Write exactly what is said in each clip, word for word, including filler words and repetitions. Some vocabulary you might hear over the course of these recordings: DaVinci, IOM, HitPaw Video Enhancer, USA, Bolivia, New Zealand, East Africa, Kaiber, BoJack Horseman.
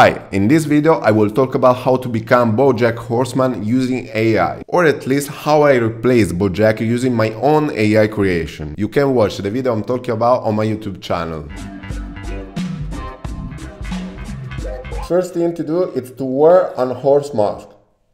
Hi, in this video I will talk about how to become BoJack Horseman using A I, or at least how I replaced BoJack using my own A I creation. You can watch the video I'm talking about on my YouTube channel. First thing to do is to wear a horse mask,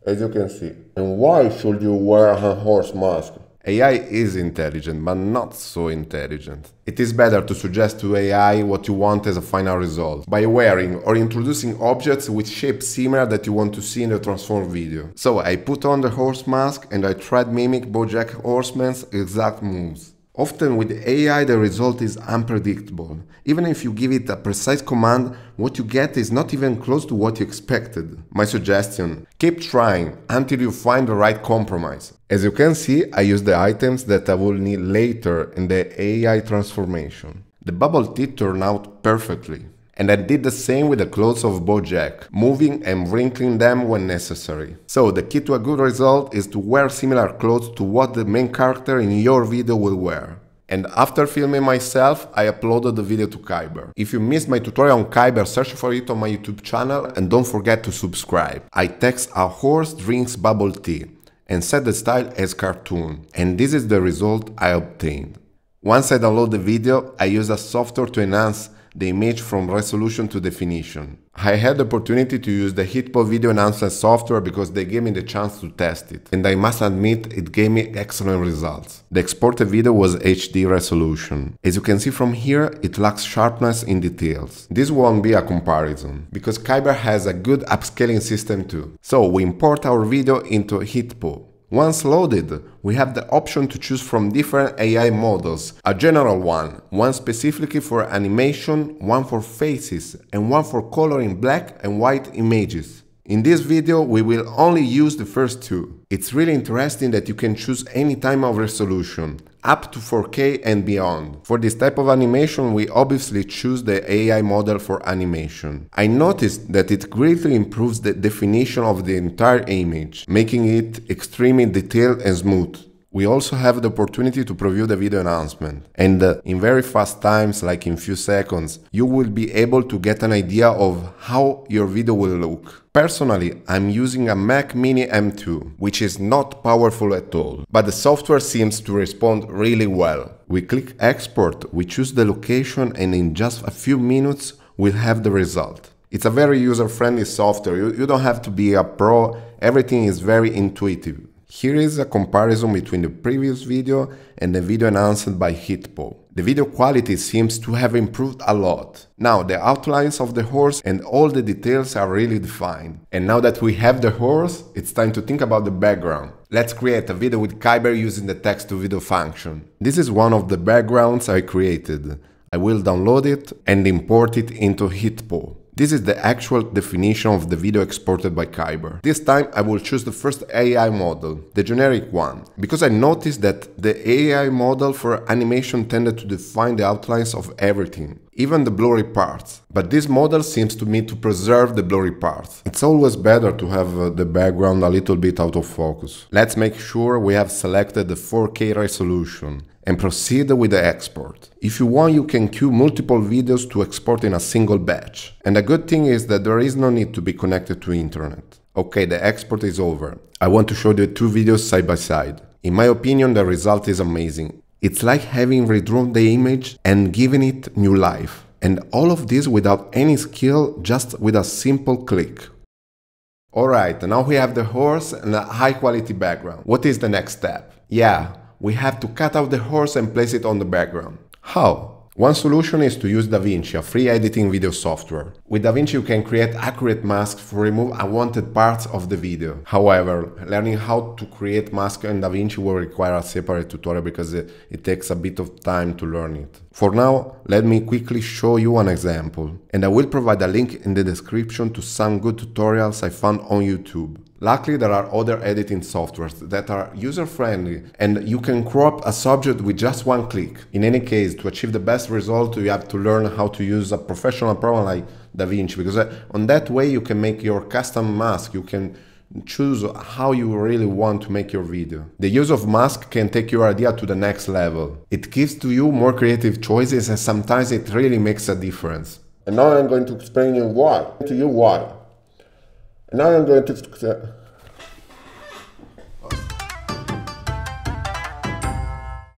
as you can see. And why should you wear a horse mask? A I is intelligent, but not so intelligent. It is better to suggest to A I what you want as a final result, by wearing or introducing objects with shapes similar that you want to see in the transform video. So I put on the horse mask and I tried to mimic BoJack Horseman's exact moves. Often with A I the result is unpredictable. Even if you give it a precise command, what you get is not even close to what you expected. My suggestion: keep trying until you find the right compromise. As you can see, I use the items that I will need later in the A I transformation. The bubble teeth turned out perfectly. And I did the same with the clothes of BoJack, moving and wrinkling them when necessary. So the key to a good result is to wear similar clothes to what the main character in your video will wear. And after filming myself, I uploaded the video to Kaiber. If you missed my tutorial on Kaiber, search for it on my YouTube channel and don't forget to subscribe. I text "a horse drinks bubble tea" and set the style as cartoon. And this is the result I obtained. Once I download the video, I use a software to enhance the image from resolution to definition. I had the opportunity to use the HitPaw Video Enhancer software because they gave me the chance to test it, and I must admit it gave me excellent results. The exported video was H D resolution. As you can see from here, it lacks sharpness in details. This won't be a comparison, because Kaiber has a good upscaling system too. So we import our video into HitPaw. Once loaded, we have the option to choose from different A I models, a general one, one specifically for animation, one for faces, and one for coloring black and white images. In this video, we will only use the first two. It's really interesting that you can choose any type of resolution, up to four K and beyond. For this type of animation, we obviously choose the A I model for animation. I noticed that it greatly improves the definition of the entire image, making it extremely detailed and smooth. We also have the opportunity to preview the video enhancement, and uh, in very fast times, like in few seconds, you will be able to get an idea of how your video will look. Personally, I'm using a Mac Mini M two, which is not powerful at all, but the software seems to respond really well. We click export, we choose the location, and in just a few minutes we'll have the result. It's a very user-friendly software, you, you don't have to be a pro, everything is very intuitive. Here is a comparison between the previous video and the video enhanced by HitPaw. The video quality seems to have improved a lot. Now the outlines of the horse and all the details are really defined. And now that we have the horse, it's time to think about the background. Let's create a video with Kaiber using the text-to-video function. This is one of the backgrounds I created. I will download it and import it into HitPaw. This is the actual definition of the video exported by Kaiber. This time I will choose the first A I model, the generic one, because I noticed that the A I model for animation tended to define the outlines of everything, even the blurry parts. But this model seems to me to preserve the blurry parts. It's always better to have the background a little bit out of focus. Let's make sure we have selected the four K resolution and proceed with the export. If you want, you can queue multiple videos to export in a single batch. And the good thing is that there is no need to be connected to internet. Okay, the export is over. I want to show the two videos side by side. In my opinion, the result is amazing. It's like having redrawn the image and giving it new life. And all of this without any skill, just with a simple click. Alright, now we have the horse and a high quality background. What is the next step? Yeah. We have to cut out the horse and place it on the background. How? One solution is to use DaVinci, a free editing video software. With DaVinci you can create accurate masks to remove unwanted parts of the video. However, learning how to create masks in DaVinci will require a separate tutorial because it, it takes a bit of time to learn it. For now, let me quickly show you an example. And I will provide a link in the description to some good tutorials I found on YouTube. Luckily, there are other editing softwares that are user-friendly and you can crop a subject with just one click. In any case, to achieve the best result, you have to learn how to use a professional program like DaVinci, because on that way you can make your custom mask, you can choose how you really want to make your video. The use of masks can take your idea to the next level. It gives to you more creative choices and sometimes it really makes a difference. And now I'm going to explain you why. To you why. And now I'm going to